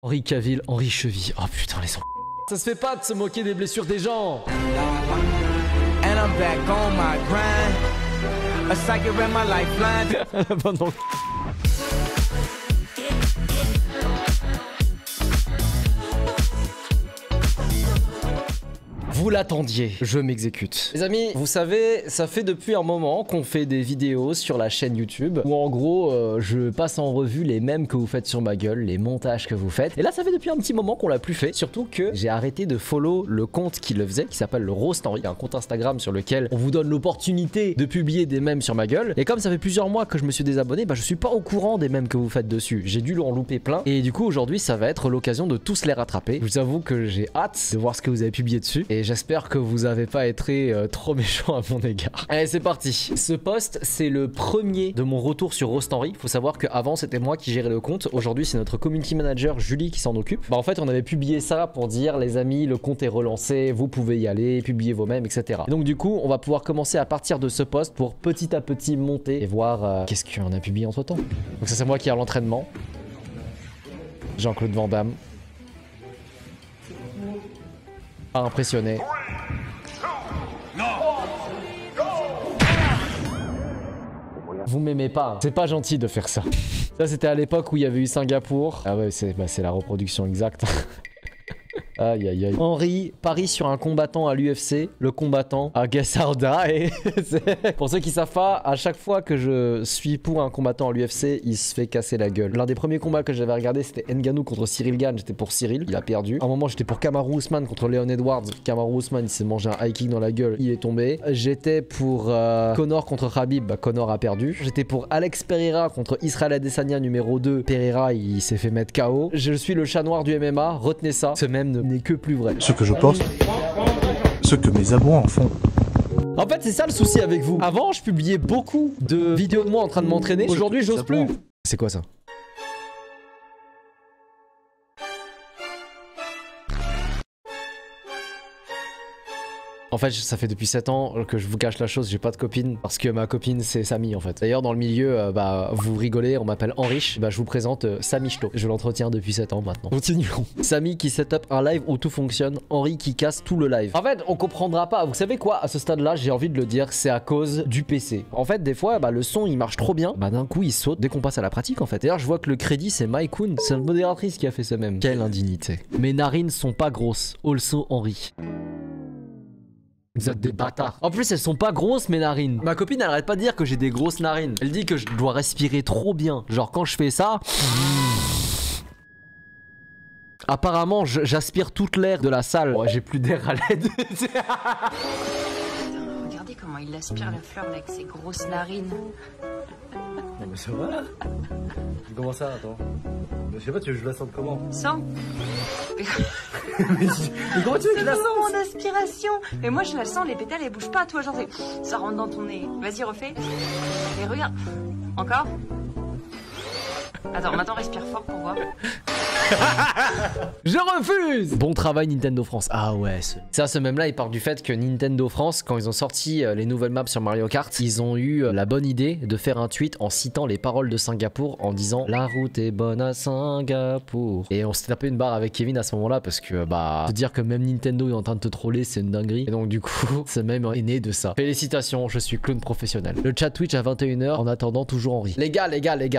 Henry Cavill, Henry Cheville. Oh putain, les enfants. Ça se fait pas de se moquer des blessures des gens. And I'm back on my grind. A psychic ran my lifeline. Bon, non. Vous l'attendiez, je m'exécute. Les amis, vous savez, ça fait depuis un moment qu'on fait des vidéos sur la chaîne YouTube où en gros, je passe en revue les mèmes que vous faites sur ma gueule, les montages que vous faites. Et là, ça fait depuis un petit moment qu'on l'a plus fait. Surtout que j'ai arrêté de follow le compte qui le faisait, qui s'appelle le Roast Henry, un compte Instagram sur lequel on vous donne l'opportunité de publier des mèmes sur ma gueule. Et comme ça fait plusieurs mois que je me suis désabonné, bah je suis pas au courant des mèmes que vous faites dessus. J'ai dû en louper plein. Et du coup, aujourd'hui, ça va être l'occasion de tous les rattraper. Je vous avoue que j'ai hâte de voir ce que vous avez publié dessus. Et j'espère que vous n'avez pas été trop méchant à mon égard. Allez, c'est parti. Ce post, c'est le premier de mon retour sur Roast Henry. Faut savoir qu'avant, c'était moi qui gérais le compte. Aujourd'hui, c'est notre community manager, Julie, qui s'en occupe. Bah, en fait, on avait publié ça pour dire, les amis, le compte est relancé, vous pouvez y aller, publiez vos mèmes, etc. Et donc, du coup, on va pouvoir commencer à partir de ce post pour petit à petit monter et voir qu'est-ce qu'on a publié entre temps. Donc, ça, c'est moi qui ai l'entraînement. Jean-Claude Vandame. Pas impressionné. Vous m'aimez pas, hein. C'est pas gentil de faire ça. Ça c'était à l'époque où il y avait eu Singapour. Ah ouais, c'est la reproduction exacte. Aïe aïe aïe. Henry parie sur un combattant à l'UFC. Le combattant à Guess How Die. Pour ceux qui savent pas, à chaque fois que je suis pour un combattant à l'UFC, il se fait casser la gueule. L'un des premiers combats que j'avais regardé, c'était Nganou contre Cyril Gane. J'étais pour Cyril, il a perdu. À un moment, j'étais pour Kamaru Usman contre Leon Edwards. Kamaru Usman, il s'est mangé un high kick dans la gueule, il est tombé. J'étais pour Connor contre Khabib. Bah, Connor a perdu. J'étais pour Alex Pereira contre Israel Adesanya numéro 2. Pereira, il s'est fait mettre KO. Je suis le chat noir du MMA. Retenez ça. Ce même ne n'est que plus vrai. Ce que je pense, ce que mes abonnés en font. En fait, c'est ça le souci avec vous. Avant, je publiais beaucoup de vidéos de moi en train de m'entraîner. Aujourd'hui, j'ose plus. C'est quoi ça? En fait, ça fait depuis 7 ans que je vous cache la chose, j'ai pas de copine, parce que ma copine c'est Sami en fait. D'ailleurs dans le milieu, bah vous rigolez, on m'appelle Henrich, bah je vous présente Sami Chtoo. Je l'entretiens depuis 7 ans maintenant. Continuons. Sami qui set up un live où tout fonctionne, Henry qui casse tout le live. En fait, on comprendra pas, vous savez quoi, à ce stade là, j'ai envie de le dire, c'est à cause du PC. En fait, des fois, bah le son il marche trop bien, bah d'un coup il saute dès qu'on passe à la pratique en fait. D'ailleurs je vois que le crédit c'est Mykun, c'est une modératrice qui a fait ce même. Quelle indignité. Mes narines sont pas grosses, also Henry. Vous êtes des bâtards. En plus, elles sont pas grosses mes narines. Ma copine, elle arrête pas de dire que j'ai des grosses narines. Elle dit que je dois respirer trop bien. Genre quand je fais ça... Apparemment, j'aspire toute l'air de la salle. Oh, j'ai plus d'air à l'aide. Regardez comment il aspire la fleur avec ses grosses narines. Non mais ça va. Comment ça, attends? Je sais pas, tu veux que je la sente comment? Sans. Mais comment tu veux que je la sente? C'est mon aspiration. Mais moi je la sens, les pétales elles bougent pas, toi genre ça rentre dans ton nez. Vas-y refais. Et regarde. Encore. Attends, maintenant respire fort pour voir. Je refuse. Bon travail Nintendo France. Ah ouais. Ça, ce même là, il parle du fait que Nintendo France, quand ils ont sorti les nouvelles maps sur Mario Kart, ils ont eu la bonne idée de faire un tweet en citant les paroles de Singapour en disant la route est bonne à Singapour. Et on s'est tapé une barre avec Kevin à ce moment là parce que bah te dire que même Nintendo est en train de te troller, c'est une dinguerie. Et donc du coup, ce même est né de ça. Félicitations, je suis clown professionnel. Le chat Twitch à 21 h. En attendant toujours Henry. Les gars,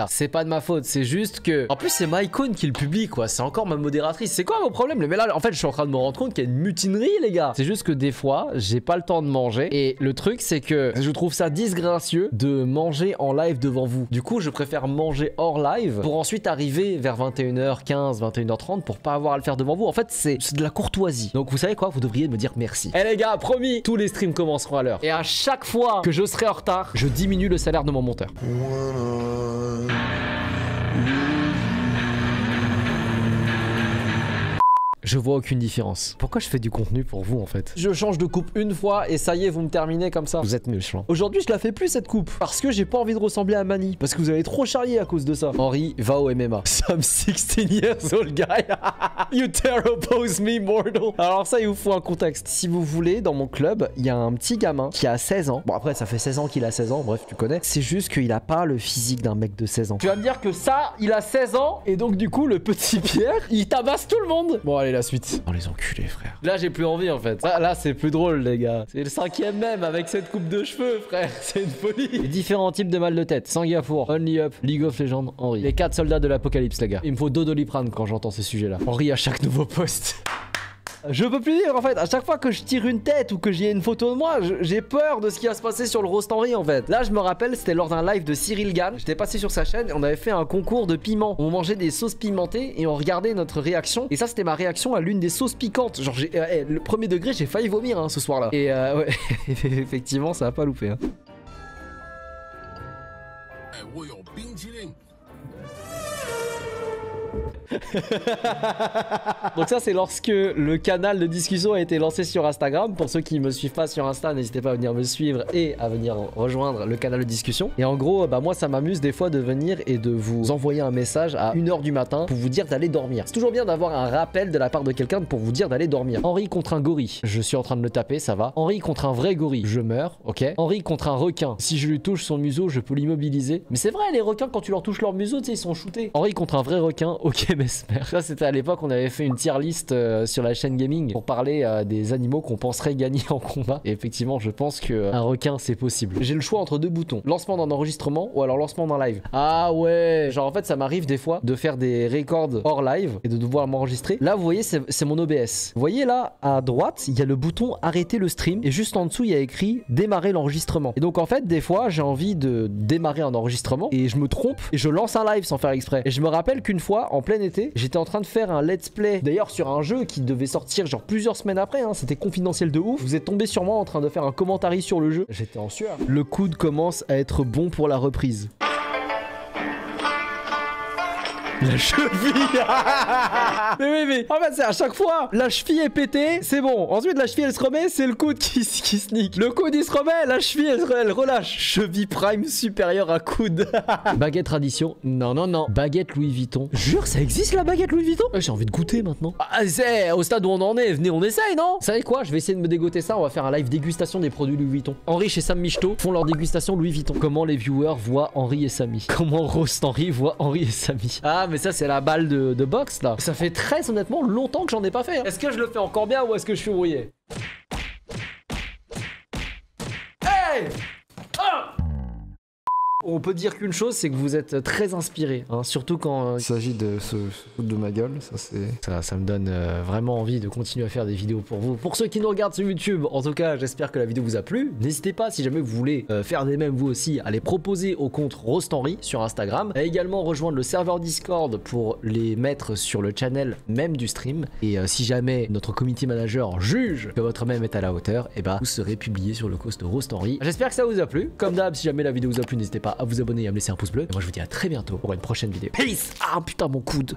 c'est pas de ma faute, c'est juste que en plus c'est Mykun qui le publie quoi. C'est encore ma modératrice. C'est quoi vos problèmes? Mais là, en fait, je suis en train de me rendre compte qu'il y a une mutinerie, les gars. C'est juste que des fois, j'ai pas le temps de manger. Et le truc, c'est que je trouve ça disgracieux de manger en live devant vous. Du coup, je préfère manger hors live pour ensuite arriver vers 21 h 15, 21 h 30 pour pas avoir à le faire devant vous. En fait, c'est de la courtoisie. Donc, vous savez quoi? Vous devriez me dire merci. Eh les gars, promis, tous les streams commenceront à l'heure. Et à chaque fois que je serai en retard, je diminue le salaire de mon monteur. je vois aucune différence. Pourquoi je fais du contenu pour vous en fait? Je change de coupe une fois et ça y est, vous me terminez comme ça. Vous êtes méchant. Aujourd'hui, je la fais plus cette coupe parce que j'ai pas envie de ressembler à Mani. Parce que vous avez trop charrié à cause de ça. Henry, va au MMA. Some 16 years old guy. You dare oppose me, mortal. Alors ça, il vous faut un contexte. Si vous voulez, dans mon club, il y a un petit gamin qui a 16 ans. Bon après, ça fait 16 ans qu'il a 16 ans. Bref, tu connais. C'est juste qu'il a pas le physique d'un mec de 16 ans. Tu vas me dire que ça, il a 16 ans et donc du coup, le petit Pierre, il tabasse tout le monde. Bon allez, la suite. Oh les enculés, frère. Là, j'ai plus envie en fait. Là, c'est plus drôle, les gars. C'est le 5ème même avec cette coupe de cheveux, frère. C'est une folie. Les différents types de mal de tête. Singapour, Only Up, League of Legends, Henry. Les 4 soldats de l'apocalypse, les gars. Il me faut Dodolipran quand j'entends ces sujets-là. Henry à chaque nouveau poste. Je peux plus vivre en fait, à chaque fois que je tire une tête ou que j'ai une photo de moi, j'ai peur de ce qui va se passer sur le Roast Henry en fait. Là je me rappelle, c'était lors d'un live de Cyril Gane, j'étais passé sur sa chaîne et on avait fait un concours de piment. On mangeait des sauces pimentées et on regardait notre réaction. Et ça c'était ma réaction à l'une des sauces piquantes. Genre le premier degré, j'ai failli vomir hein, ce soir là. Et ouais, effectivement ça a pas loupé hein. Donc ça c'est lorsque le canal de discussion a été lancé sur Instagram. Pour ceux qui me suivent pas sur Insta, n'hésitez pas à venir me suivre et à venir rejoindre le canal de discussion. Et en gros bah moi ça m'amuse des fois de venir et de vous envoyer un message à 1h du matin pour vous dire d'aller dormir. C'est toujours bien d'avoir un rappel de la part de quelqu'un pour vous dire d'aller dormir. Henry contre un gorille, je suis en train de le taper, ça va. Henry contre un vrai gorille, je meurs, ok. Henry contre un requin, si je lui touche son museau je peux l'immobiliser. Mais c'est vrai, les requins quand tu leur touches leur museau, tu sais, ils sont shootés. Henry contre un vrai requin, ok. Ça c'était à l'époque, on avait fait une tier list sur la chaîne gaming pour parler des animaux qu'on penserait gagner en combat. Et effectivement je pense que un requin c'est possible. J'ai le choix entre deux boutons, lancement d'un enregistrement ou alors lancement d'un live. Ah ouais, genre en fait ça m'arrive des fois de faire des records hors live et de devoir m'enregistrer. Là vous voyez c'est mon OBS. Vous voyez là à droite il y a le bouton arrêter le stream et juste en dessous il y a écrit démarrer l'enregistrement. Et donc en fait des fois j'ai envie de démarrer un enregistrement et je me trompe et je lance un live sans faire exprès. Et je me rappelle qu'une fois en plein été, j'étais en train de faire un let's play d'ailleurs sur un jeu qui devait sortir genre plusieurs semaines après hein, c'était confidentiel de ouf. Vous êtes tombé sur moi en train de faire un commentary sur le jeu. J'étais en sueur. Le coude commence à être bon pour la reprise. La cheville. Mais en fait c'est à chaque fois, la cheville est pétée, c'est bon. Ensuite la cheville elle se remet, c'est le coude qui se nique. Le coude il se remet, la cheville elle relâche. Cheville prime supérieure à coude. Baguette tradition, non non non. Baguette Louis Vuitton, jure ça existe la baguette Louis Vuitton. J'ai envie de goûter maintenant. Ah, c'est au stade où on en est, venez on essaye non? Vous savez quoi, je vais essayer de me dégoter ça, on va faire un live dégustation des produits Louis Vuitton. Henry et Sami Chtoo font leur dégustation Louis Vuitton. Comment les viewers voient Henry et Sami? Comment Roast Henry voit Henry et Sami? Ah mais ça c'est la balle de boxe là. Ça fait très honnêtement longtemps que j'en ai pas fait hein. Est-ce que je le fais encore bien ou est-ce que je suis rouillé? Hey ah. On peut dire qu'une chose, c'est que vous êtes très inspiré hein, surtout quand il s'agit de ce de ma gueule. Ça c'est ça me donne vraiment envie de continuer à faire des vidéos pour vous. Pour ceux qui nous regardent sur YouTube, en tout cas j'espère que la vidéo vous a plu. N'hésitez pas, si jamais vous voulez faire des mêmes vous aussi, à les proposer au compte Roast Henry sur Instagram, et également rejoindre le serveur Discord pour les mettre sur le channel même du stream. Et si jamais notre community manager juge que votre mème est à la hauteur, et bah vous serez publié sur le compte Roast Henry. J'espère que ça vous a plu. Comme d'hab, si jamais la vidéo vous a plu, n'hésitez pas à vous abonner et à me laisser un pouce bleu. Et moi je vous dis à très bientôt pour une prochaine vidéo. Peace. Ah putain mon coude.